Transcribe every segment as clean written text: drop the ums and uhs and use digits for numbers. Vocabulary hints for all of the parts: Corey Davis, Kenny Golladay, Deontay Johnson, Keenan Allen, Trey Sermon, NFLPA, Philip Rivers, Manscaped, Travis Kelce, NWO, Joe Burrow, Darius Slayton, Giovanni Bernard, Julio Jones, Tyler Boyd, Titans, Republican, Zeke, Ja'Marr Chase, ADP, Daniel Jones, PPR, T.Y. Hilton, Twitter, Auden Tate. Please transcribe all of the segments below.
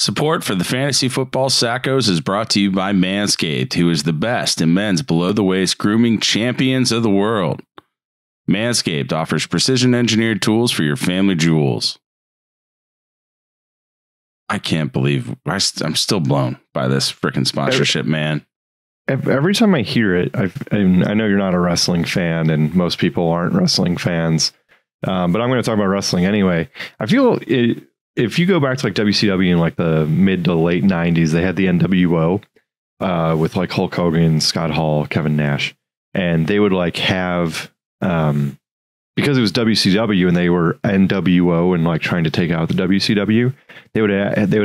Support for the Fantasy Football Sackos is brought to you by Manscaped, who is the best in men's below-the-waist grooming champions of the world. Manscaped offers precision-engineered tools for your family jewels. I can't believe I'm still blown by this freaking sponsorship, man. Every time I hear it, I know you're not a wrestling fan, and most people aren't wrestling fans, but I'm going to talk about wrestling anyway. I feel it. If you go back to like WCW in like the mid to late 90s, they had the NWO with like Hulk Hogan, Scott Hall, Kevin Nash, and they would like have because it was WCW and they were NWO and like trying to take out the WCW, they would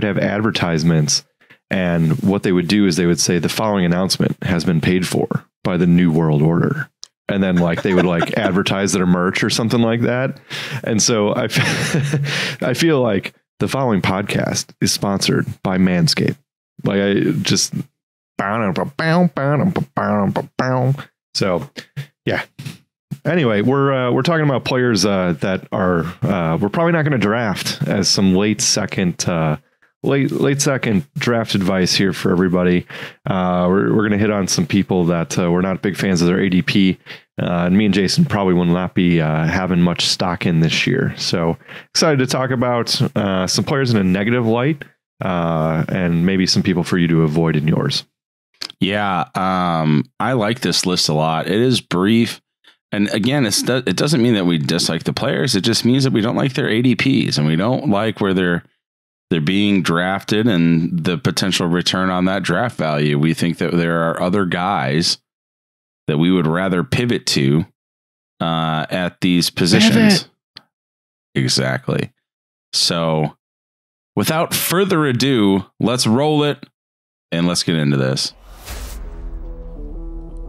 have advertisements. And what they would do is they would say the following announcement has been paid for by the New World Order. And then like they would like advertise their merch or something like that. And so I feel like the following podcast is sponsored by Manscaped. Like I just. So, yeah. Anyway, we're talking about players that are we're probably not going to draft, as some late second draft advice here for everybody. We're going to hit on some people that we're not big fans of their ADP. And me and Jason probably will not be having much stock in this year. So excited to talk about some players in a negative light and maybe some people for you to avoid in yours. Yeah, I like this list a lot. It is brief. And again, it doesn't mean that we dislike the players. It just means that we don't like their ADPs and we don't like where they're being drafted and the potential return on that draft value. We think that there are other guys that we would rather pivot to at these positions. Exactly. So without further ado, let's roll it and let's get into this.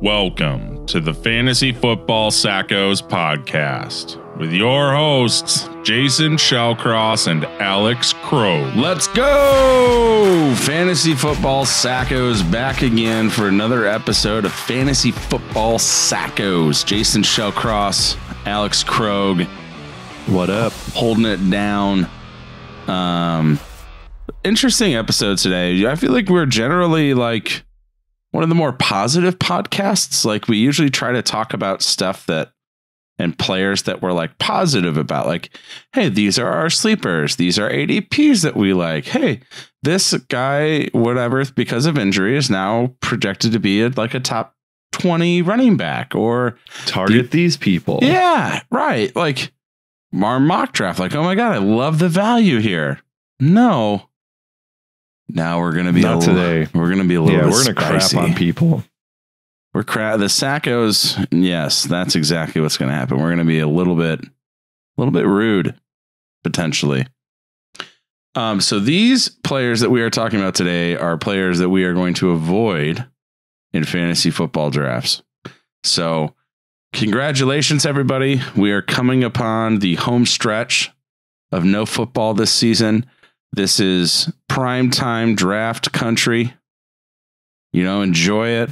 Welcome to the Fantasy Football Sackos podcast with your hosts, Jason Shellcross and Alex Krogh. Let's go! Fantasy Football Sackos back again for another episode of Fantasy Football Sackos. Jason Shellcross, Alex Krogh. What up? Holding it down. Interesting episode today. I feel like we're generally like one of the more positive podcasts. Like we usually try to talk about stuff that and players that we're like positive about, like, hey, these are our sleepers. These are ADPs that we like. Hey, this guy, whatever, because of injury is now projected to be like a top 20 running back or target these people. Yeah, right. Like our mock draft. Like, oh my God, I love the value here. No. Now we're going to be not today. We're going to be a little, yeah, we're going to crap on people. We're the Sackos. Yes, that's exactly what's going to happen. We're going to be a little bit rude potentially. So these players that we are talking about today are players that we are going to avoid in fantasy football drafts. So congratulations, everybody. We are coming upon the home stretch of no football this season. This is primetime draft country. You know, enjoy it.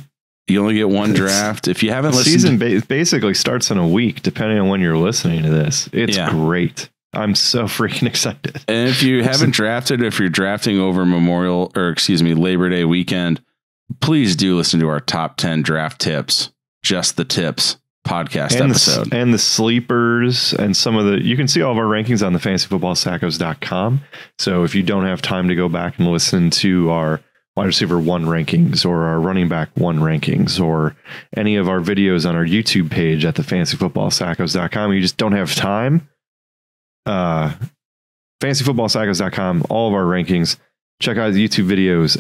You only get one draft. If you haven't listened, the season basically starts in a week, depending on when you're listening to this. It's great. I'm so freaking excited. And if you haven't drafted, if you're drafting over Labor Day weekend, please do listen to our top 10 draft tips, Just the Tips podcast episode. And the sleepers and some of you can see all of our rankings on the fantasyfootballsackos.com. So if you don't have time to go back and listen to our wide receiver one rankings or our running back one rankings or any of our videos on our YouTube page at the fantasyfootballsackos.com. You just don't have time. Fantasyfootballsackos.com, all of our rankings. Check out the YouTube videos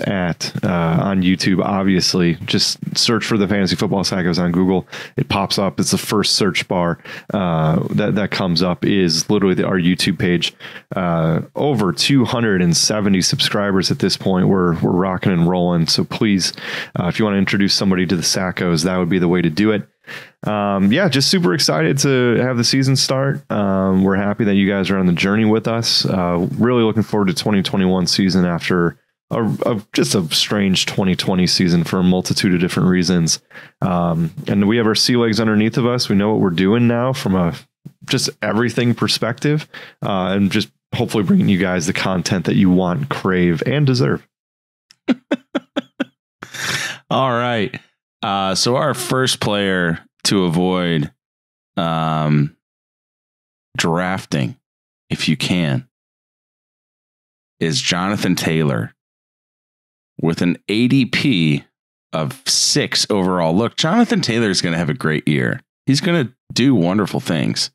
on YouTube. Obviously, just search for the Fantasy Football Sackos on Google. It pops up. It's the first search bar that comes up is literally our YouTube page. Over 270 subscribers at this point. We're rocking and rolling. So please, if you want to introduce somebody to the Sackos, that would be the way to do it. Just super excited to have the season start. We're happy that you guys are on the journey with us. Really looking forward to 2021 season after just a strange 2020 season for a multitude of different reasons. And we have our sea legs underneath of us. We know what we're doing now from a just everything perspective, and just hopefully bringing you guys the content that you want, crave, and deserve. All right. So our first player to avoid drafting, if you can, is Jonathan Taylor with an ADP of 6 overall. Look, Jonathan Taylor is going to have a great year. He's going to do wonderful things.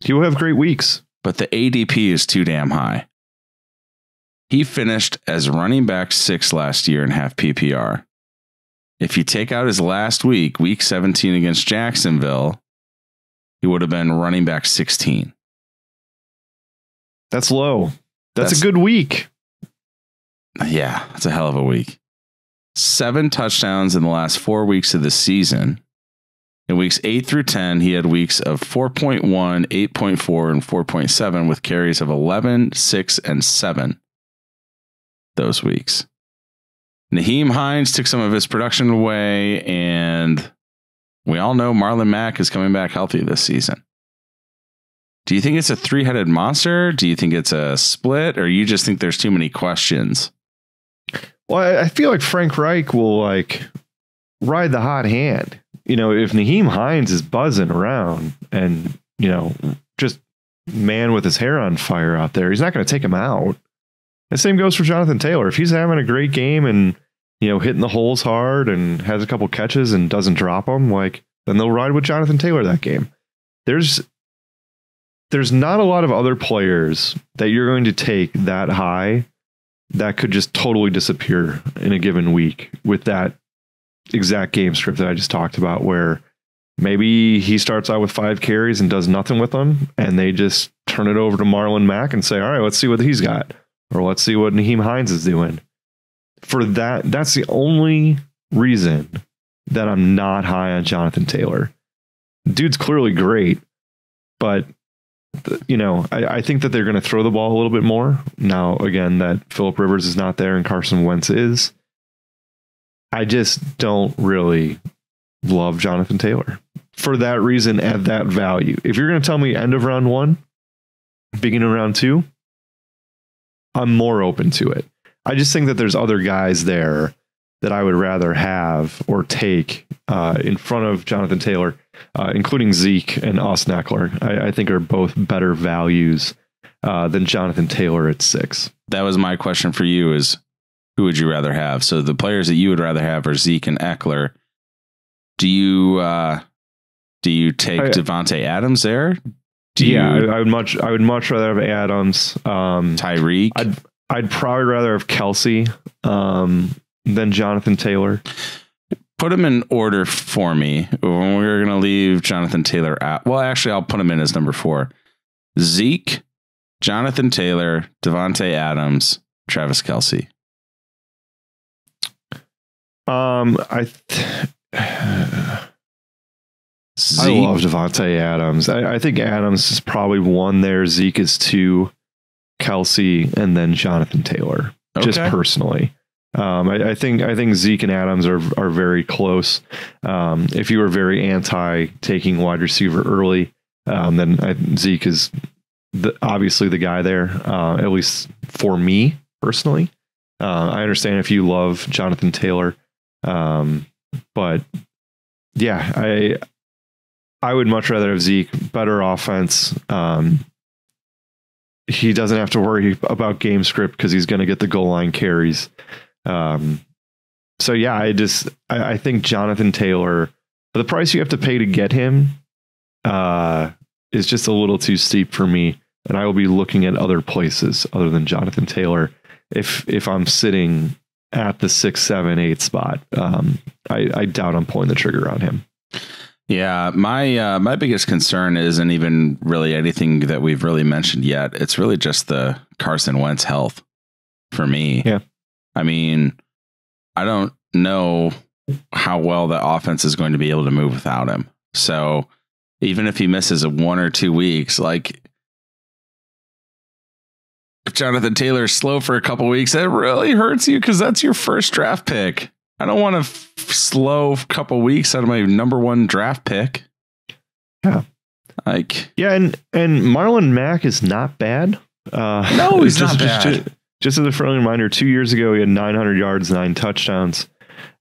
He will have great weeks. But the ADP is too damn high. He finished as running back 6 last year in half PPR. If you take out his last week, week 17 against Jacksonville, he would have been running back 16. That's low. That's a good week. Yeah, that's a hell of a week. 7 touchdowns in the last 4 weeks of the season. In weeks 8 through 10, he had weeks of 4.1, 8.4, and 4.7 with carries of 11, 6, and 7 those weeks. Nyheim Hines took some of his production away, and we all know Marlon Mack is coming back healthy this season. Do you think it's a 3-headed monster? Do you think it's a split, or you just think there's too many questions? Well, I feel like Frank Reich will ride the hot hand. You know, if Nyheim Hines is buzzing around and, you know, just man with his hair on fire out there, he's not going to take him out. The same goes for Jonathan Taylor. If he's having a great game and, you know, hitting the holes hard and has a couple catches and doesn't drop them, then they'll ride with Jonathan Taylor that game. There's not a lot of other players that you're going to take that high that could just totally disappear in a given week with that exact game script that I just talked about, where maybe he starts out with 5 carries and does nothing with them, and they just turn it over to Marlon Mack and say, all right, let's see what he's got, or let's see what Nyheim Hines is doing. For that, that's the only reason that I'm not high on Jonathan Taylor. Dude's clearly great, but you know, I think that they're going to throw the ball a little bit more now. Again, that Philip Rivers is not there and Carson Wentz is. I just don't really love Jonathan Taylor for that reason at that value. If you're going to tell me end of round 1, beginning of round 2, I'm more open to it. I just think that there's other guys there that I would rather have or take in front of Jonathan Tayller, including Zeke and Austin Eckler. I think are both better values than Jonathan Taylor at 6. That was my question for you is, who would you rather have? So the players that you would rather have are Zeke and Eckler. Do you take Davante Adams there? I would much rather have Adams. Tyreek. I'd probably rather have Kelsey than Jonathan Taylor. Put him in order for me. When we're going to leave Jonathan Taylor out. Well, actually, I'll put him in as number 4. Zeke, Jonathan Taylor, Davante Adams, Travis Kelce. I love Davante Adams. I think Adams is probably 1 there. Zeke is 2, Kelsey, and then Jonathan Taylor. Okay. Just personally, I think Zeke and Adams are very close. If you were very anti taking wide receiver early, then Zeke is obviously the guy there. At least for me personally, I understand if you love Jonathan Taylor. But yeah, I would much rather have Zeke, better offense. He doesn't have to worry about game script because he's going to get the goal line carries. So yeah, I think Jonathan Taylor, the price you have to pay to get him, is just a little too steep for me. And I will be looking at other places other than Jonathan Taylor. If I'm sitting at the 6, 7, 8 spot, I doubt I'm pulling the trigger on him. Yeah, my biggest concern isn't even really anything that we've really mentioned yet. It's really just the Carson Wentz health for me. Yeah, I mean, I don't know how well the offense is going to be able to move without him. So even if he misses 1 or 2 weeks, if Jonathan Taylor is slow for a couple weeks, that really hurts you because that's your first draft pick. I don't want to slow a couple weeks out of my number 1 draft pick. Yeah. And Marlon Mack is not bad. No, he's just, not bad. Just as a friendly reminder, 2 years ago, he had 900 yards, 9 touchdowns.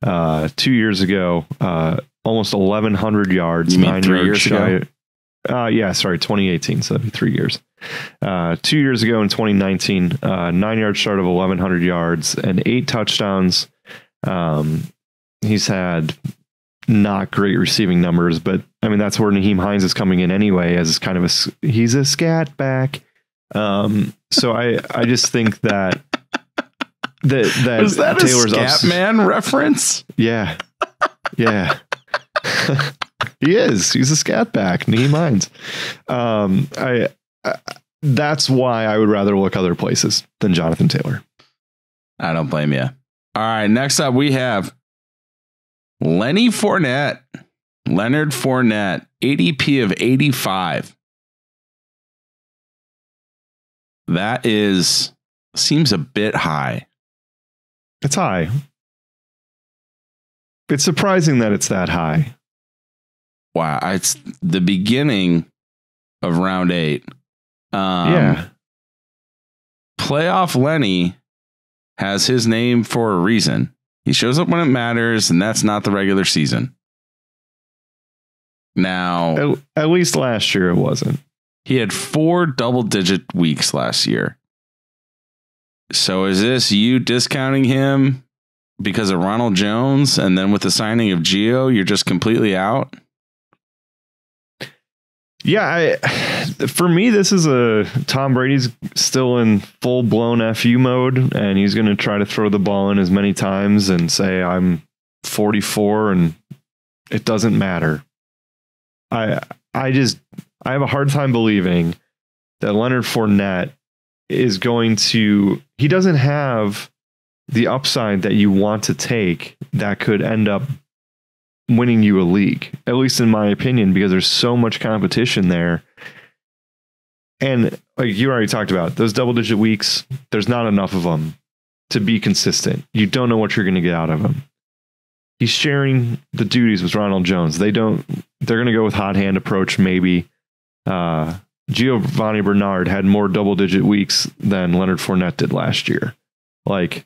2 years ago, almost 1,100 yards. You mean 9 years ago? Yeah, sorry, 2018, so that'd be 3 years. 2 years ago in 2019, 9 yards short of 1,100 yards and 8 touchdowns. He's had not great receiving numbers, but I mean, that's where Nyheim Hines is coming in anyway, as kind of a, he's a scat back. So I just think that that is that Taylor's a Scatman reference. Yeah, yeah. He is. He's a scat back. Nyheim Hines. That's why I would rather look other places than Jonathan Taylor. I don't blame you. All right. Next up, we have Leonard Fournette, ADP of 85. That is, seems a bit high. It's high. It's surprising that it's that high. Wow. It's the beginning of round 8. Yeah. Playoff Lenny has his name for a reason. He shows up when it matters, and that's not the regular season. Now, at least last year it wasn't. He had 4 double-digit weeks last year. So is this you discounting him because of Ronald Jones, and then with the signing of Gio, you're just completely out? Yeah, for me, this is a Tom Brady's still in full blown FU mode, and he's going to try to throw the ball in as many times and say, I'm 44 and it doesn't matter. I have a hard time believing that Leonard Fournette is going to, he doesn't have the upside that you want to take that could end up winning you a league, at least in my opinion, because there's so much competition there. And like you already talked about, those double digit weeks, there's not enough of them to be consistent. You don't know what you're going to get out of them. He's sharing the duties with Ronald Jones. They're going to go with hot hand approach. Maybe Giovanni Bernard had more double digit weeks than Leonard Fournette did last year. Like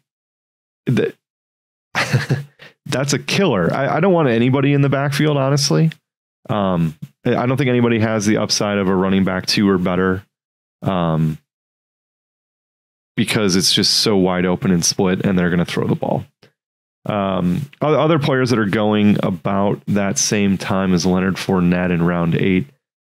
the, that's a killer. I don't want anybody in the backfield, honestly. I don't think anybody has the upside of a running back 2 or better, because it's just so wide open and split, and they're going to throw the ball. Other players that are going about that same time as Leonard Fournette in round 8,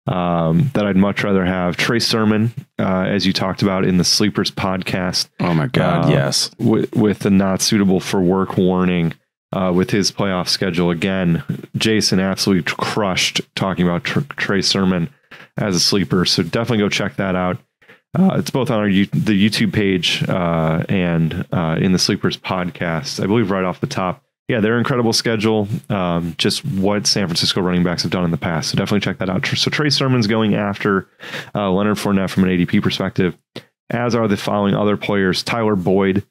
that I'd much rather have. Trey Sermon, as you talked about in the Sleepers podcast. Oh my God, yes. With the not suitable for work warning. With his playoff schedule again, Jason absolutely crushed talking about Trey Sermon as a sleeper. So definitely go check that out. It's both on the YouTube page and in the Sleepers podcast, I believe right off the top. Yeah, their incredible schedule, just what San Francisco running backs have done in the past. So definitely check that out. So Trey Sermon's going after Leonard Fournette from an ADP perspective, as are the following other players: Tyler Boyd,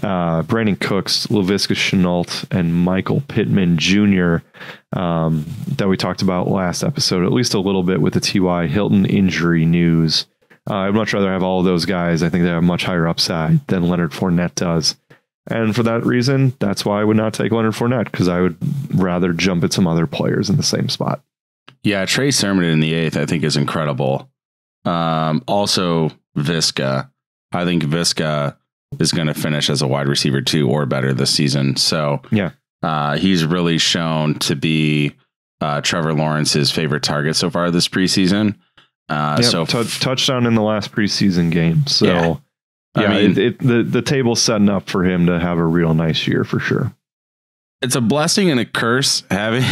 Brandon Cooks, LaViska Shenault, and Michael Pittman Jr. That we talked about last episode, at least a little bit, with the T.Y. Hilton injury news. I'd much rather have all of those guys. I think they have much higher upside than Leonard Fournette does. And for that reason, that's why I would not take Leonard Fournette, because I would rather jump at some other players in the same spot. Yeah, Trey Sermon in the 8th, I think, is incredible. Also, Viska. I think Viska is going to finish as a wide receiver 2 or better this season. So yeah, he's really shown to be Trevor Lawrence's favorite target so far this preseason. Yep, so touchdown in the last preseason game. So yeah, I mean, the table's setting up for him to have a real nice year for sure. It's a blessing and a curse having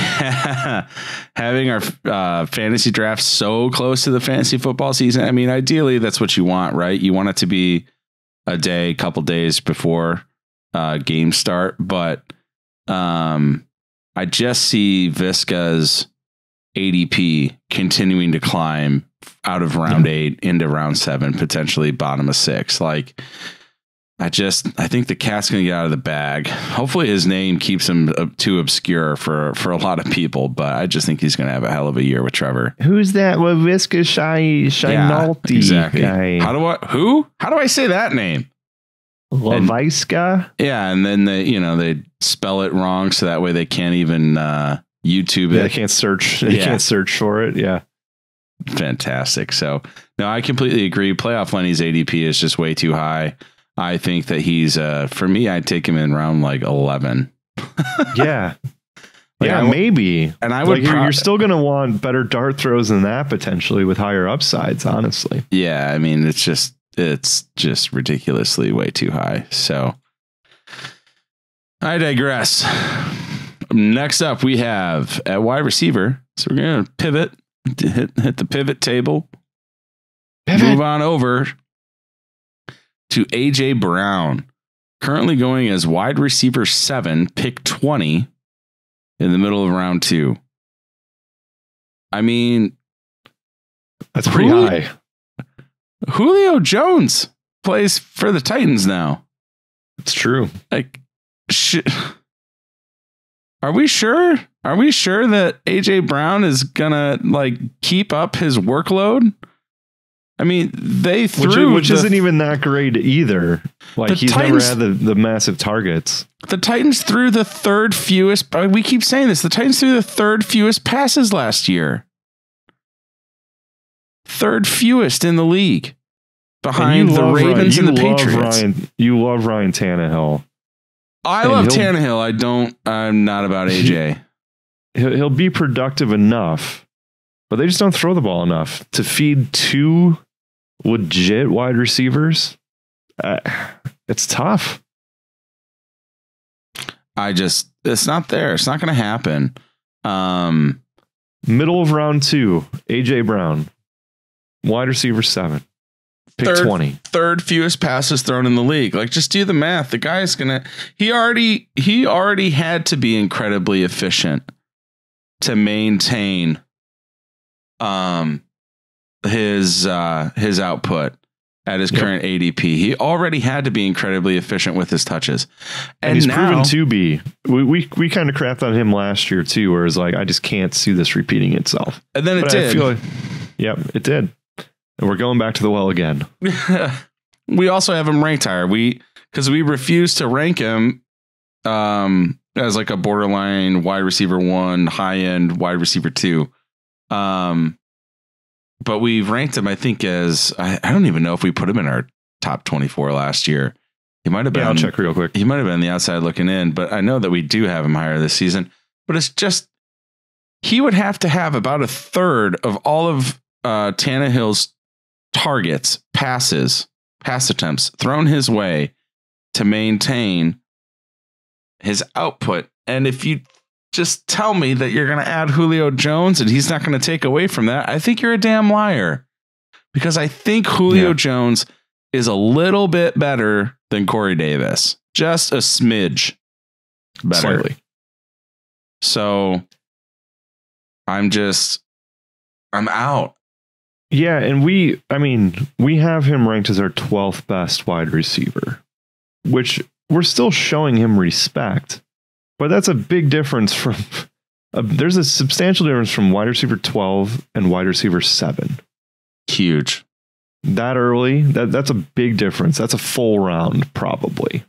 having our fantasy draft so close to the fantasy football season. I mean, ideally, that's what you want, right? You want it to be a day, couple days before games start. But I just see Viska's ADP continuing to climb out of round 8 into round 7, potentially bottom of 6. Like, I think the cat's going to get out of the bag. Hopefully his name keeps him too obscure for a lot of people, but I just think he's going to have a hell of a year with Trevor. Who's that LaViska Shenault exactly guy? How do I say that name? LaViska? Yeah, and then they spell it wrong, so that way they can't even YouTube it. They can't search. They can't search for it. Yeah. Fantastic. So, no, I completely agree. Playoff Lenny's ADP is just way too high. I think that he's for me, I'd take him in round like 11. Yeah. Maybe. And I would you're still going to want better dart throws than that potentially with higher upsides, honestly. Yeah, I mean, it's just ridiculously way too high. So I digress. Next up, we have at wide receiver. So we're going to pivot, hit the pivot table. Move on over to AJ Brown, currently going as wide receiver 7, pick 20 in the middle of round 2. I mean, that's pretty high. Julio Jones plays for the Titans now. It's true. Like, are we sure? Are we sure that AJ Brown is gonna keep up his workload? I mean, they threw... Which isn't even that great either. Like, he's Titans, never had the massive targets. The Titans threw the third fewest... We keep saying this. The Titans threw the third fewest passes last year. Third fewest in the league. Behind the Ravens and the Patriots. You love Ryan Tannehill. I love Tannehill. I'm not about AJ. He'll be productive enough, but they just don't throw the ball enough to feed two legit wide receivers. It's tough. It's not there. It's not going to happen. Middle of round 2, AJ Brown, wide receiver 7, pick 20. Third fewest passes thrown in the league. Like, just do the math. The guy's he already had to be incredibly efficient to maintain his output at his current ADP. He already had to be incredibly efficient with his touches, and he's now proven to be. We kind of crapped on him last year too, where it's like, I just can't see this repeating itself. And then it did. It did. And we're going back to the well again. We also have him ranked higher. Because we refuse to rank him as like a borderline wide receiver 1, high end wide receiver 2. But we've ranked him, I think, as I don't even know if we put him in our top 24 last year. He might have been. I'll check real quick. He might have been the outside looking in, but I know that we do have him higher this season. But it's just, he would have to have about a third of all of Tannehill's targets, pass attempts thrown his way to maintain his output. And if you just tell me that you're going to add Julio Jones and he's not going to take away from that, I think you're a damn liar, because I think Julio Jones is a little bit better than Corey Davis, just a smidge better. Slightly. So I'm out. Yeah. And we have him ranked as our 12th best wide receiver, which we're still showing him respect. But that's a big difference from there's a substantial difference from wide receiver 12 and wide receiver 7. Huge. That early. That's a big difference. That's a full round, probably.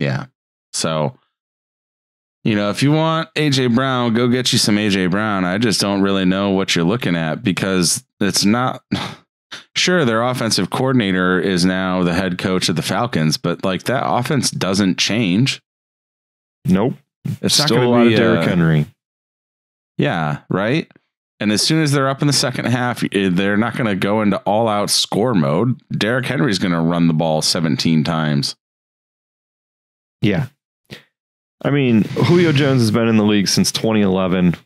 Yeah. So, if you want AJ Brown, go get you some AJ Brown. I just don't really know what you're looking at, because it's not. Sure, their offensive coordinator is now the head coach of the Falcons, but that offense doesn't change. Nope. It's still a lot of Derrick Henry. Yeah, right? And as soon as they're up in the second half, they're not going to go into all-out score mode. Derrick Henry's going to run the ball 17 times. Yeah. I mean, Julio Jones has been in the league since 2011.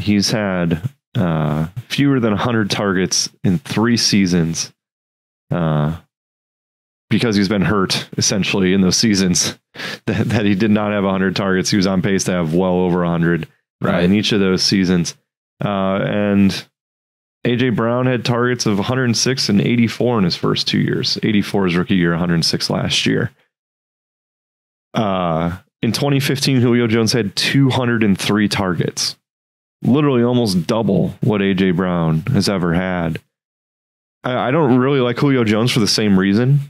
He's had... fewer than 100 targets in 3 seasons, because he's been hurt essentially in those seasons that he did not have 100 targets. He was on pace to have well over 100 in each of those seasons. And AJ Brown had targets of 106 and 84 in his first 2 years. 84 his rookie year, 106 last year. In 2015, Julio Jones had 203 targets. Literally almost double what AJ Brown has ever had. I don't really like Julio Jones for the same reason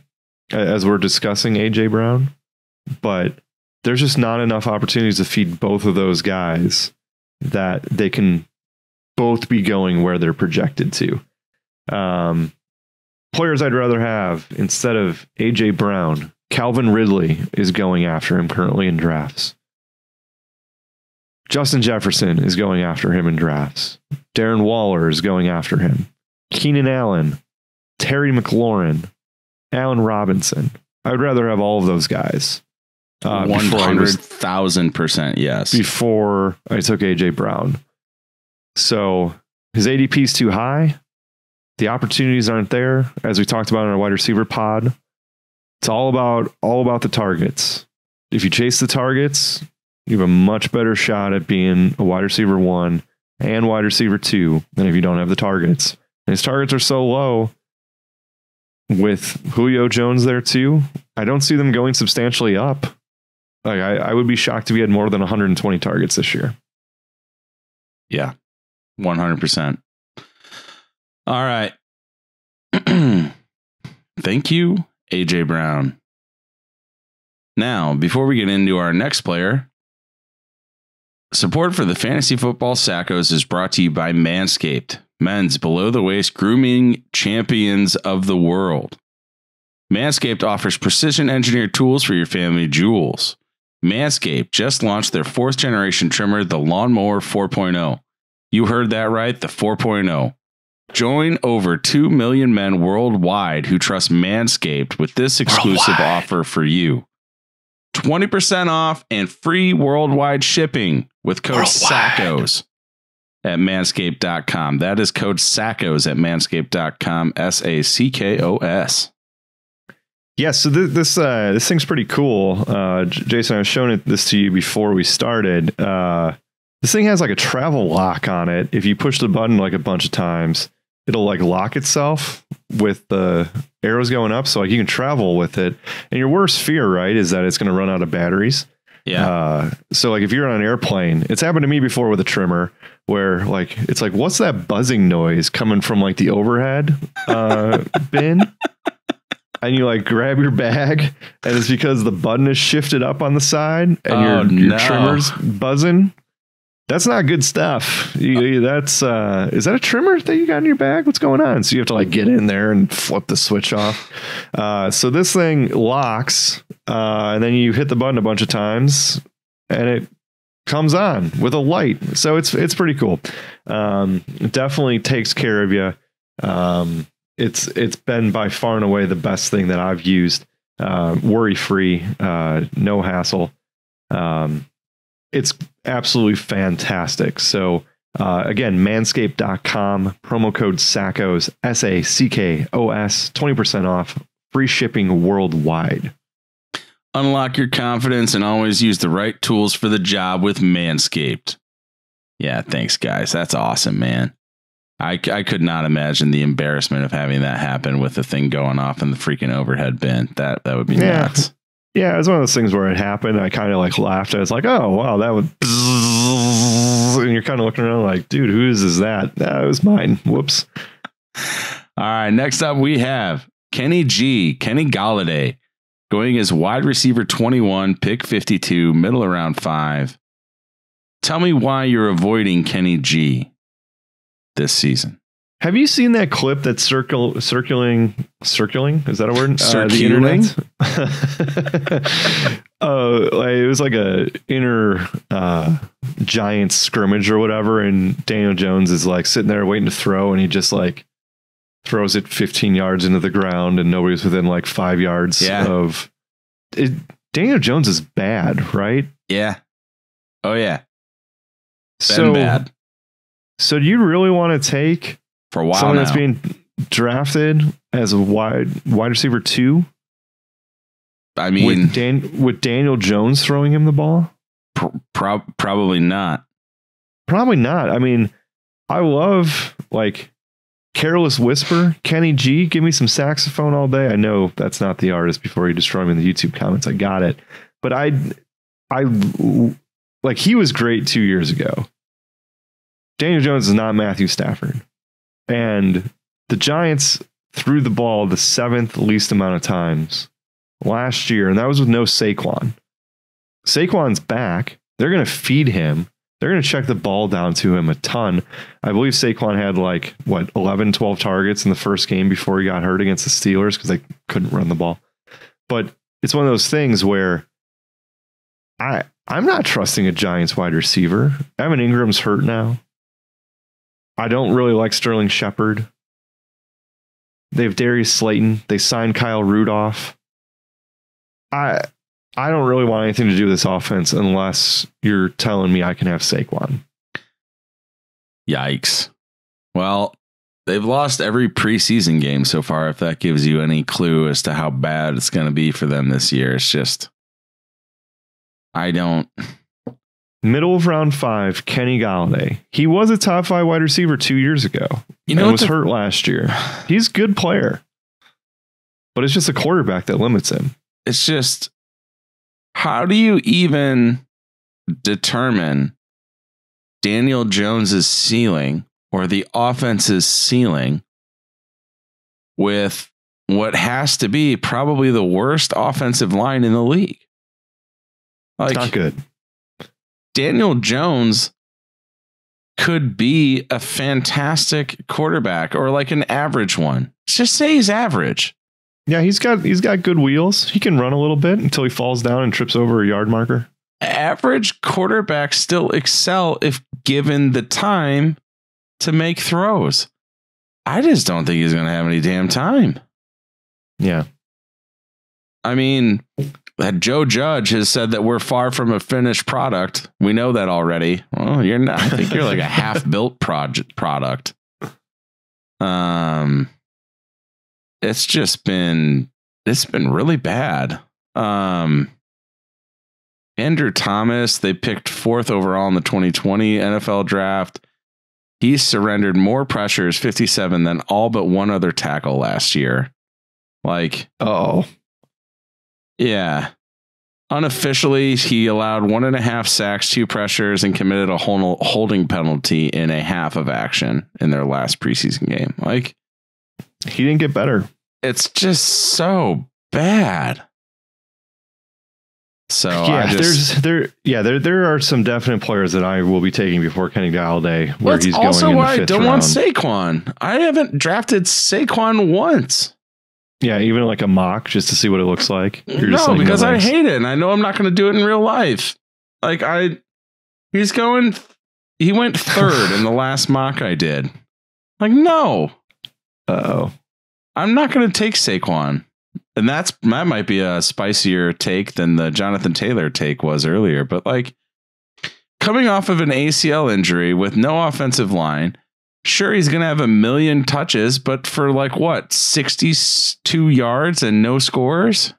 as we're discussing AJ Brown, but there's just not enough opportunities to feed both of those guys that they can both be going where they're projected to. Players I'd rather have instead of AJ Brown, Calvin Ridley is going after him currently in drafts. Justin Jefferson is going after him in drafts. Darren Waller is going after him. Keenan Allen, Terry McLaurin, Allen Robinson. I would rather have all of those guys. 100,000%, yes. Before I took AJ Brown. So his ADP is too high. The opportunities aren't there, as we talked about in our wide receiver pod. It's all about the targets. If you chase the targets, you have a much better shot at being a wide receiver 1 and wide receiver 2 than if you don't have the targets. And his targets are so low. With Julio Jones there too, I don't see them going substantially up. Like I would be shocked if he had more than 120 targets this year. Yeah, 100%. All right. Thank you, AJ Brown. Now, before we get into our next player, support for the Fantasy Football Sackos is brought to you by Manscaped, men's below-the-waist grooming champions of the world. Manscaped offers precision-engineered tools for your family jewels. Manscaped just launched their fourth-generation trimmer, the Lawnmower 4.0. You heard that right, the 4.0. Join over 2 million men worldwide who trust Manscaped with this exclusive offer for you. 20% off and free worldwide shipping with code SACOS at manscaped.com. That is code SACOS at manscaped.com. SACKOS. Yeah, so this thing's pretty cool. Jason, I was showing this to you before we started. This thing has like a travel lock on it. If you push the button like a bunch of times, it'll like lock itself with the arrows going up. So like you can travel with it. And your worst fear, right, is that it's going to run out of batteries. Yeah. So like if you're on an airplane, it's happened to me before with a trimmer where like it's like, what's that buzzing noise coming from like the overhead bin? And you like grab your bag and it's because the button is shifted up on the side and your trimmer's buzzing. That's not good stuff. That's is that a trimmer that you got in your bag? What's going on? So you have to like get in there and flip the switch off. So this thing locks and then you hit the button a bunch of times and it comes on with a light. So it's pretty cool. It definitely takes care of you. It's been by far and away the best thing that I've used. Worry-free, no hassle. It's absolutely fantastic. So again, manscaped.com, promo code SACKOS, SACKOS, 20% off, free shipping worldwide. Unlock your confidence and always use the right tools for the job with Manscaped. Yeah, thanks, guys. That's awesome, man. I could not imagine the embarrassment of having that happen with the thing going off in the freaking overhead bin. That would be nuts. Yeah, it was one of those things where it happened. I kind of like laughed. I was like, oh, wow, that would. And you're kind of looking around like, dude, whose is that? That was mine. Whoops. All right. Next up, we have Kenny Golladay, going as wide receiver 21, pick 52, middle of round 5. Tell me why you're avoiding Kenny G this season. Have you seen that clip that's circulating? Is that a word? The internet. It was like a inner giant scrimmage or whatever, and Daniel Jones is like sitting there waiting to throw, and he just like throws it 15 yards into the ground, and nobody's within like 5 yards of it. Daniel Jones is bad, right? Yeah. Oh yeah. Bad. So do you really want to take? For a while someone now. That's being drafted as a wide receiver 2. I mean, with Daniel Jones throwing him the ball, probably not. I mean, I love like Careless Whisper, Kenny G, give me some saxophone all day. I know that's not the artist before you destroy me in the YouTube comments. I got it. But I like, he was great 2 years ago. Daniel Jones is not Matthew Stafford. And the Giants threw the ball the seventh least amount of times last year. And that was with no Saquon. Saquon's back. They're going to feed him. They're going to check the ball down to him a ton. I believe Saquon had like, 11, 12 targets in the first game before he got hurt against the Steelers because they couldn't run the ball. But it's one of those things where I'm not trusting a Giants wide receiver. Evan Ingram's hurt now. I don't really like Sterling Shepard. They have Darius Slayton. They signed Kyle Rudolph. I don't really want anything to do with this offense unless you're telling me I can have Saquon. Yikes. Well, they've lost every preseason game so far. If that gives you any clue as to how bad it's going to be for them this year, it's just, I don't. Middle of round 5, Kenny Golladay. He was a top 5 wide receiver 2 years ago. You know, and was hurt last year. He's a good player, but it's just a quarterback that limits him. It's just, how do you even determine Daniel Jones's ceiling or the offense's ceiling with what has to be probably the worst offensive line in the league? Like, it's not good. Daniel Jones could be a fantastic quarterback or like an average one. Just say he's average. Yeah, he's got good wheels. He can run a little bit until he falls down and trips over a yard marker. Average quarterbacks still excel if given the time to make throws. I just don't think he's going to have any damn time. Yeah. I mean, that Joe Judge has said that we're far from a finished product. We know that already. Well, you're not. I think you're like a half-built product. It's just been, really bad. Andrew Thomas, they picked 4th overall in the 2020 NFL draft. He surrendered more pressures, 57, than all but one other tackle last year. Like, oh, yeah. Unofficially, he allowed 1.5 sacks, 2 pressures, and committed a holding penalty in a half of action in their last preseason game. Like, he didn't get better. It's just so bad. So yeah, there are some definite players that I will be taking before Kenny Golladay. Where he's going in the fifth round. That's also why I don't want Saquon. I haven't drafted Saquon once. Yeah, even like a mock just to see what it looks like. No, because I hate it, and I know I'm not going to do it in real life. Like he went third in the last mock I did. Like no. Uh-oh. I'm not going to take Saquon. And that might be a spicier take than the Jonathan Taylor take was earlier. But like coming off of an ACL injury with no offensive line, sure, he's going to have 1,000,000 touches, but for like what, 62 yards and no scores?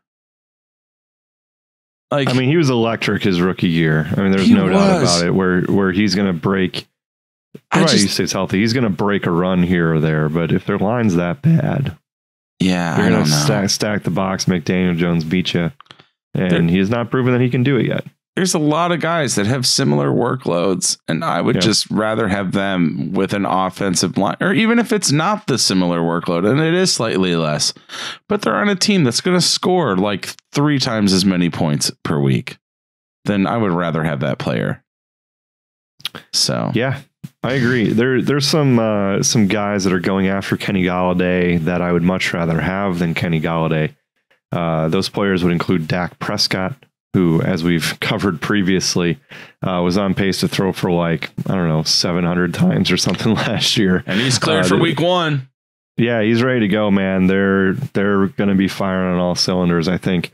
Like, I mean, he was electric his rookie year. I mean, there's no doubt about it where he's going to break. Right, he stays healthy. He's going to break a run here or there, but if their line's that bad, yeah, they're going to stack the box, make Daniel Jones beat you, and he has not proven that he can do it yet. There's a lot of guys that have similar workloads, and I would just rather have them with an offensive line, or even if it's not the similar workload, and it is slightly less, but they're on a team that's going to score like 3 times as many points per week, then I would rather have that player. So yeah. I agree. There's some guys that are going after Kenny Golladay that I would much rather have than Kenny Golladay. Those players would include Dak Prescott, who, as we've covered previously, was on pace to throw for like, I don't know, 700 times or something last year. And he's cleared for week one. Yeah, he's ready to go, man. They're going to be firing on all cylinders, I think.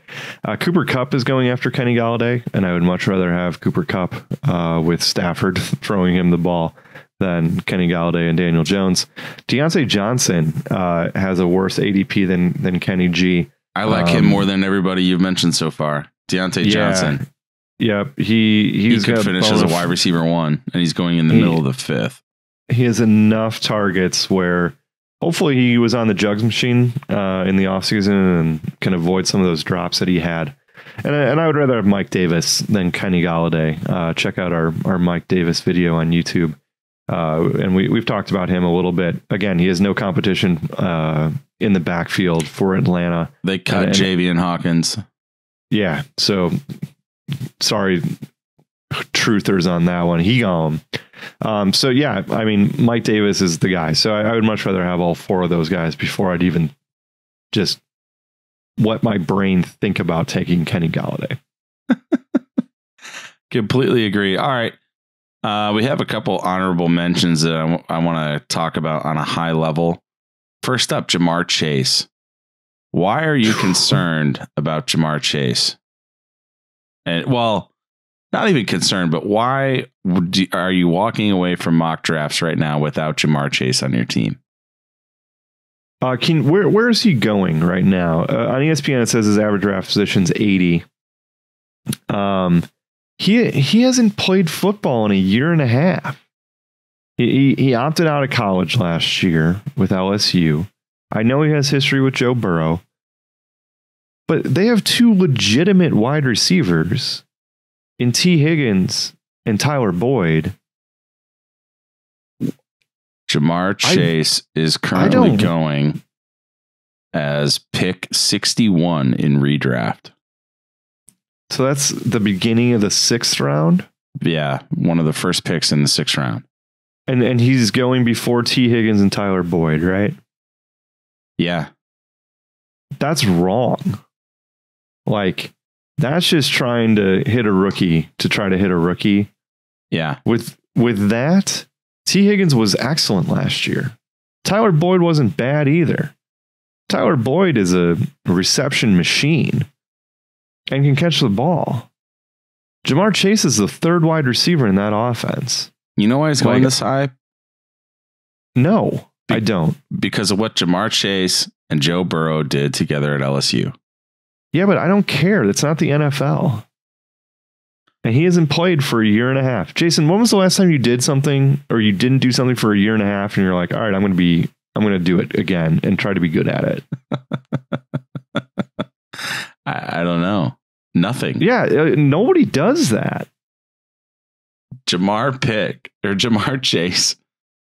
Cooper Kupp is going after Kenny Golladay, and I would much rather have Cooper Kupp with Stafford throwing him the ball than Kenny Golladay and Daniel Jones. Deontay Johnson has a worse ADP than Kenny G. I like him more than everybody you've mentioned so far. Deontay Johnson. Yep, yeah, he could finish as a wide receiver 1, and he's going in the middle of the 5th. He has enough targets where hopefully he was on the jugs machine in the offseason and can avoid some of those drops that he had. And I would rather have Mike Davis than Kenny Golladay. Check out our Mike Davis video on YouTube. And we've talked about him a little bit. Again, he has no competition in the backfield for Atlanta. They cut Javian Hawkins. Yeah. So sorry, truthers on that one. He gone. So, yeah, I mean, Mike Davis is the guy. So I would much rather have all four of those guys before I'd even just let my brain think about taking Kenny Golladay. Completely agree. All right. We have a couple honorable mentions that I want to talk about on a high level. First up, Ja'Marr Chase. Why are you concerned about Ja'Marr Chase? And well, not even concerned, but why are you walking away from mock drafts right now without Ja'Marr Chase on your team? Where is he going right now? On ESPN, it says his average draft position's 80. He hasn't played football in a year and a half. He opted out of college last year with LSU. I know he has history with Joe Burrow, but they have two legitimate wide receivers in T. Higgins and Tyler Boyd. Ja'Marr Chase is currently going as pick 61 in redraft. So that's the beginning of the 6th round? Yeah, one of the first picks in the 6th round. And he's going before T. Higgins and Tyler Boyd, right? Yeah. That's wrong. Like, that's just trying to hit a rookie to try to hit a rookie. Yeah. With that, T. Higgins was excellent last year. Tyler Boyd wasn't bad either. Tyler Boyd is a reception machine and can catch the ball. Ja'Marr Chase is the third wide receiver in that offense. You know why he's going this high? No, I don't. Because of what Ja'Marr Chase and Joe Burrow did together at LSU. Yeah, but I don't care. That's not the NFL. And he hasn't played for a year and a half. Jason, when was the last time you did something or you didn't do something for a year and a half and you're like, all right, I'm going to do it again and try to be good at it? I don't know. Nothing. Yeah, nobody does that. Ja'Marr Chase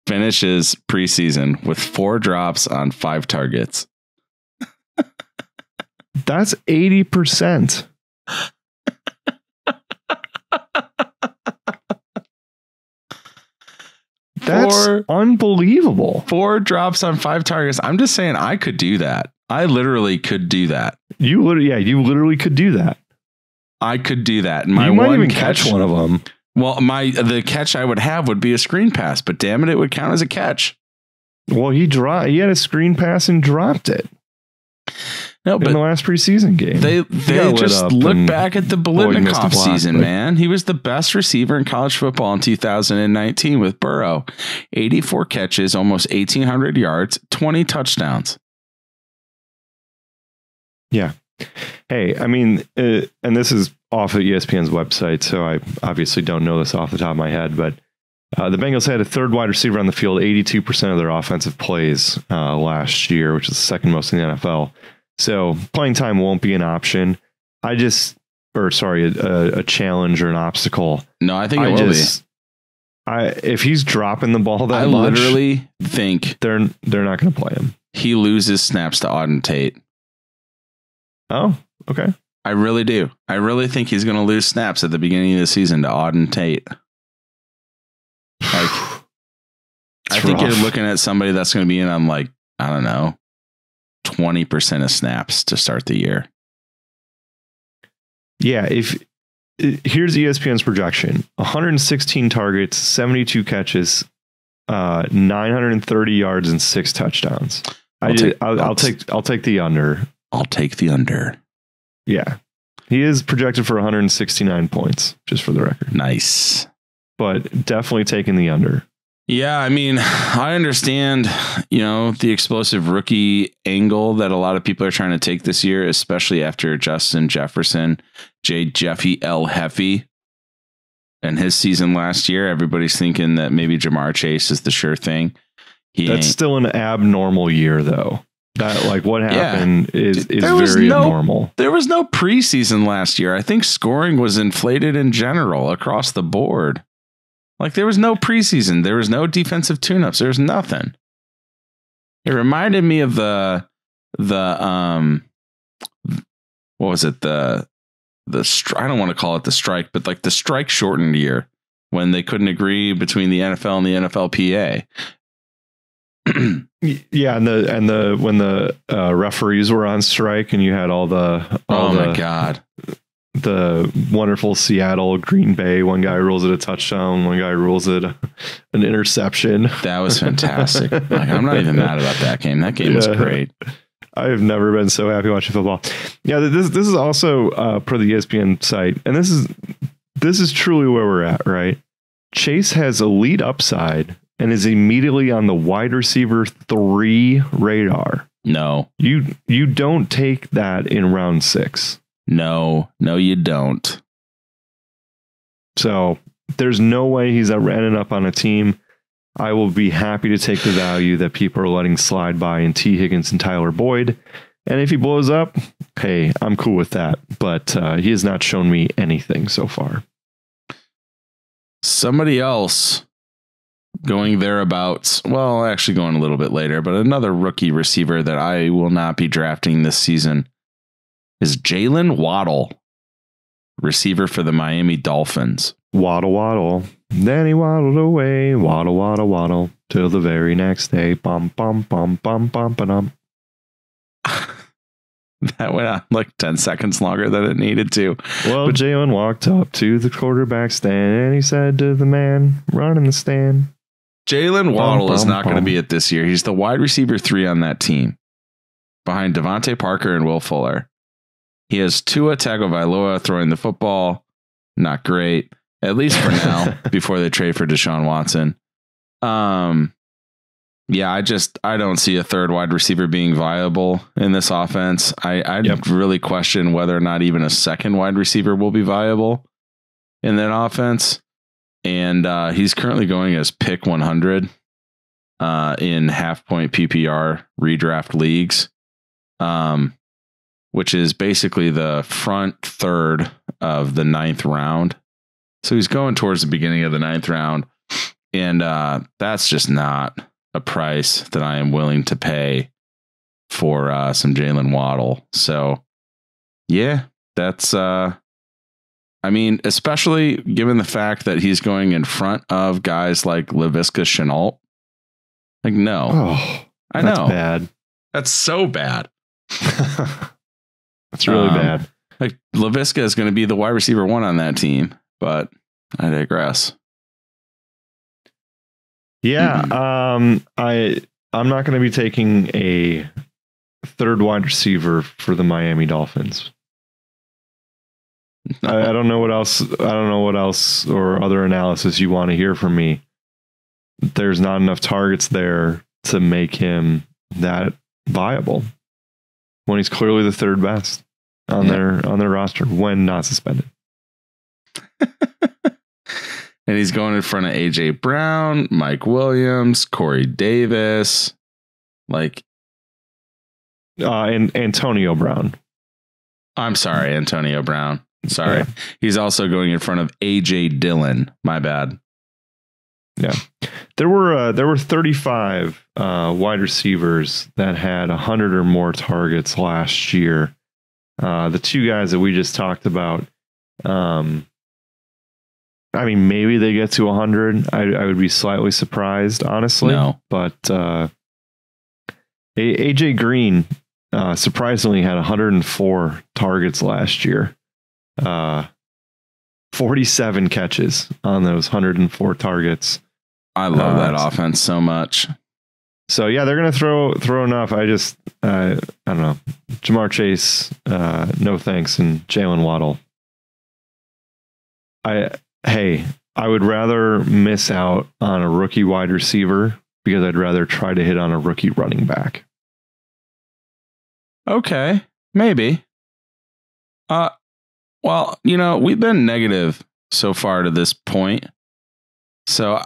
finishes preseason with 4 drops on 5 targets. That's 80%. That's unbelievable. 4 drops on 5 targets. I'm just saying I could do that. I literally could do that. You literally could do that. I could do that. You might even catch one of them. Well, the catch I would have would be a screen pass, but damn it would count as a catch. Well, he had a screen pass and dropped it. No, but in the last preseason game, they just look back at the Biletnikoff season, man. He was the best receiver in college football in 2019 with Burrow, 84 catches, almost 1,800 yards, 20 touchdowns. Yeah. Hey, I mean, and this is off of ESPN's website, so I obviously don't know this off the top of my head, but the Bengals had a third wide receiver on the field 82% of their offensive plays last year, which is the second most in the NFL. So playing time won't be an option. A challenge or an obstacle. No, I think it will be. If he's dropping the ball that much, I literally think they're not going to play him. He loses snaps to Auden Tate. Oh, okay. I really do. I really think he's going to lose snaps at the beginning of the season to Auden Tate. I think you're looking at somebody that's going to be in on 20% of snaps to start the year. Yeah. Here's ESPN's projection, 116 targets, 72 catches, 930 yards and 6 touchdowns. I'll take the under. I'll take the under. Yeah. He is projected for 169 points, just for the record. Nice. But definitely taking the under. Yeah, I mean, I understand, the explosive rookie angle that a lot of people are trying to take this year, especially after Justin Jefferson, Jeffy L. Heffy, and his season last year. Everybody's thinking that maybe Ja'Marr Chase is the sure thing. That's still an abnormal year, though. That, like, what happened is very abnormal. There was no preseason last year. I think scoring was inflated in general across the board. Like, there was no preseason. There was no defensive tune-ups. There was nothing. It reminded me of what was it? I don't want to call it the strike, but like the strike shortened year when they couldn't agree between the NFL and the NFLPA. Yeah, and when the referees were on strike, and you had the wonderful Seattle Green Bay, one guy rules it a touchdown, one guy rules it an interception. That was fantastic. Like, I'm not even mad about that game. That game was great. I have never been so happy watching football. Yeah, this is also per the ESPN site, and this is truly where we're at, right? Chase has elite upside and is immediately on the wide receiver 3 radar. No, you don't take that in round 6. No, you don't. So there's no way he's ever ended up on a team. I will be happy to take the value that people are letting slide by in T. Higgins and Tyler Boyd. And if he blows up, hey, I'm cool with that. But he has not shown me anything so far. Somebody else going thereabouts. Well, actually going a little bit later, but another rookie receiver that I will not be drafting this season is Jaylen Waddle, receiver for the Miami Dolphins. Waddle, waddle. Then he waddled away. Waddle, waddle, waddle. Till the very next day. Bum, bum, bum, bum, bum, ba-dum. That went on like 10 seconds longer than it needed to. Well, but Jalen walked up to the quarterback stand and he said to the man running the stand. Jaylen Waddle is not going to be it this year. He's the wide receiver 3 on that team, behind Devontae Parker and Will Fuller. He has Tua Tagovailoa throwing the football. Not great, at least for now, before they trade for Deshaun Watson. Yeah, I don't see a third wide receiver being viable in this offense. I'd really question whether or not even a second wide receiver will be viable in that offense. And he's currently going as pick 100 in half-point PPR redraft leagues, which is basically the front third of the 9th round. So he's going towards the beginning of the 9th round. And that's just not a price that I am willing to pay for some Jaylen Waddle. So yeah, that's I mean, especially given the fact that he's going in front of guys like LaViska Shenault. Like, no, I know. That's bad. That's so bad. That's really bad. Like, LaViska is going to be the wide receiver 1 on that team, but I digress. Yeah, I'm not going to be taking a third wide receiver for the Miami Dolphins. No. I don't know what else. I don't know what else or other analysis you want to hear from me. There's not enough targets there to make him that viable when he's clearly the 3rd best on their roster when not suspended. And he's going in front of AJ Brown, Mike Williams, Corey Davis, like, and Antonio Brown. I'm sorry, Antonio Brown. Sorry. Yeah. He's also going in front of AJ Dillon. My bad. Yeah, there were 35 wide receivers that had 100 or more targets last year. The 2 guys that we just talked about. I mean, maybe they get to 100. I would be slightly surprised, honestly. No. But AJ Green surprisingly had 104 targets last year. 47 catches on those 104 targets. I love that offense so much. So yeah, they're gonna throw enough. I just I don't know. Ja'Marr Chase, no thanks, and Jaylen Waddle. Hey, I would rather miss out on a rookie wide receiver because I'd rather try to hit on a rookie running back. Okay, maybe. Well, you know, we've been negative so far to this point. So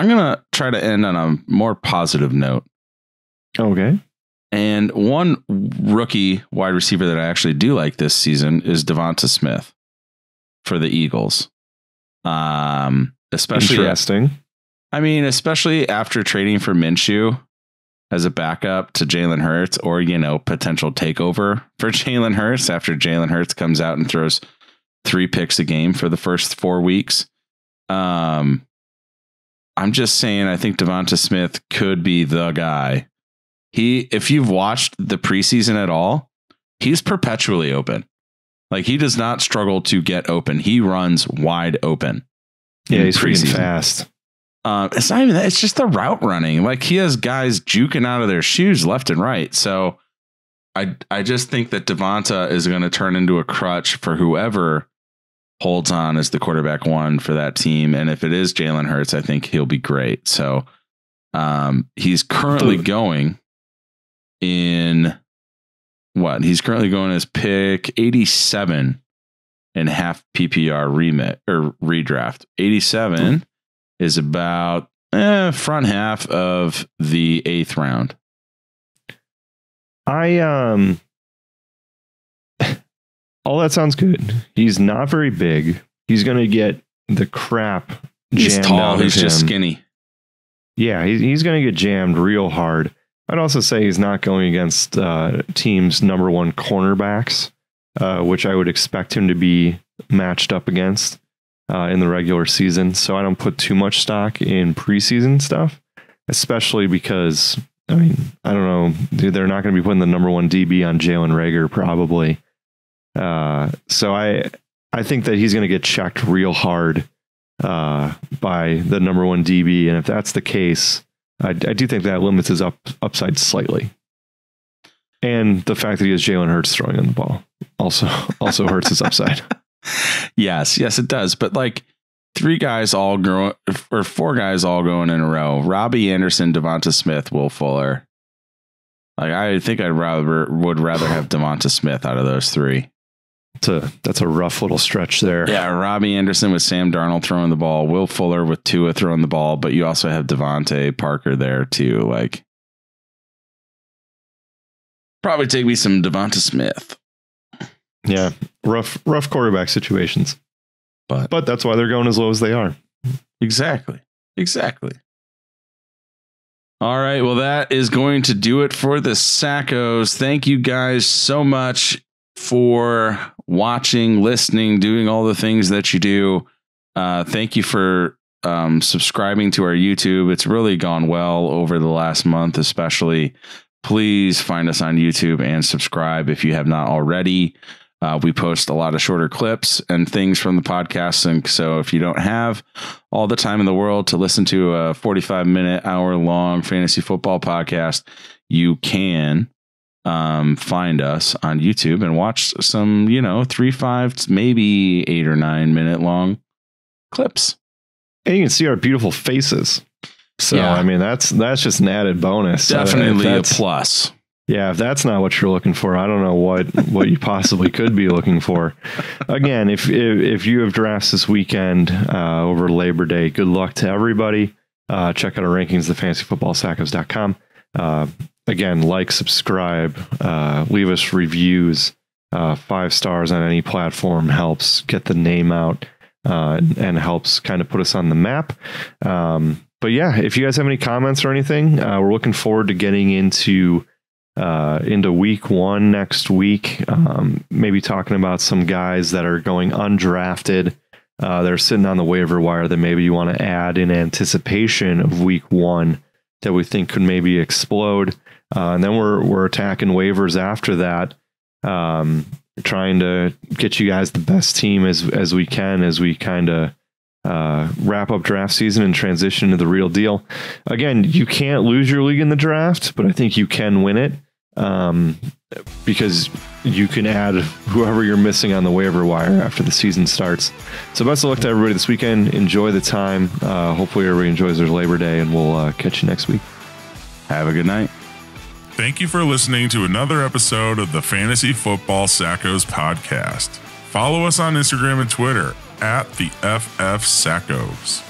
I'm going to try to end on a more positive note. Okay. And one rookie wide receiver that I actually do like this season is DeVonta Smith for the Eagles. Especially interesting. Especially after trading for Minshew as a backup to Jalen Hurts, or, you know, potential takeover for Jalen Hurts after Jalen Hurts comes out and throws 3 picks a game for the first 4 weeks. I'm just saying, I think DeVonta Smith could be the guy. If you've watched the preseason at all, he's perpetually open. Like, he does not struggle to get open. He runs wide open. Yeah, he's freaking fast. It's not even that. It's just the route running. Like, he has guys juking out of their shoes left and right. So I just think that DeVonta is going to turn into a crutch for whoever holds on as the quarterback one for that team. And if it is Jalen Hurts, I think he'll be great. So he's currently going in what? He's currently going as pick 87 in half PPR remit or redraft. 87 is about front half of the 8th round. All that sounds good. He's not very big. He's going to get the crap jammed. He's tall. He's just skinny. Yeah, he's going to get jammed real hard. I'd also say he's not going against teams' number one cornerbacks, which I would expect him to be matched up against in the regular season. So I don't put too much stock in preseason stuff, especially because, I don't know. They're not going to be putting the number one DB on Jalen Reagor, probably. So I think that he's going to get checked real hard by the number one DB. And if that's the case, I do think that limits his upside slightly. And the fact that he has Jalen Hurts throwing on the ball also hurts his upside. Yes, it does. But like 4 guys all going in a row. Robbie Anderson, DeVonta Smith, Will Fuller. Like, I think would rather have DeVonta Smith out of those 3. That's a rough little stretch there. Yeah, Robbie Anderson with Sam Darnold throwing the ball, Will Fuller with Tua throwing the ball, but you also have Devontae Parker there too. Like, probably take me some DeVonta Smith. Yeah, rough quarterback situations, but that's why they're going as low as they are. Exactly. All right, well, that is going to do it for the Sackos. Thank you guys so much for watching, listening, doing all the things that you do. Thank you for subscribing to our YouTube. It's really gone well over the last month, especially. Please find us on YouTube and subscribe if you have not already. We post a lot of shorter clips and things from the podcast. And so if you don't have all the time in the world to listen to a 45-minute, hour-long fantasy football podcast, you can find us on YouTube and watch some, 3, 5, maybe 8 or 9 minute long clips. And you can see our beautiful faces. So, yeah. That's just an added bonus. Definitely a plus. Yeah, if that's not what you're looking for, I don't know what you possibly could be looking for. Again, if you have drafts this weekend over Labor Day, good luck to everybody. Check out our rankings, thefantasyfootballsackos.com. Again, like, subscribe, leave us reviews. 5 stars on any platform helps get the name out and helps kind of put us on the map. But yeah, if you guys have any comments or anything, we're looking forward to getting into week one next week. Maybe talking about some guys that are going undrafted. They're sitting on the waiver wire that maybe you want to add in anticipation of week one that we think could maybe explode. And then we're attacking waivers after that. Trying to get you guys the best team as we can, as we kind of wrap up draft season and transition to the real deal. Again, you can't lose your league in the draft, but I think you can win it because you can add whoever you're missing on the waiver wire after the season starts. So best of luck to everybody this weekend. Enjoy the time. Hopefully everybody enjoys their Labor Day, and we'll catch you next week. Have a good night. Thank you for listening to another episode of the Fantasy Football Sackos podcast. Follow us on Instagram and Twitter @TheFFSackos.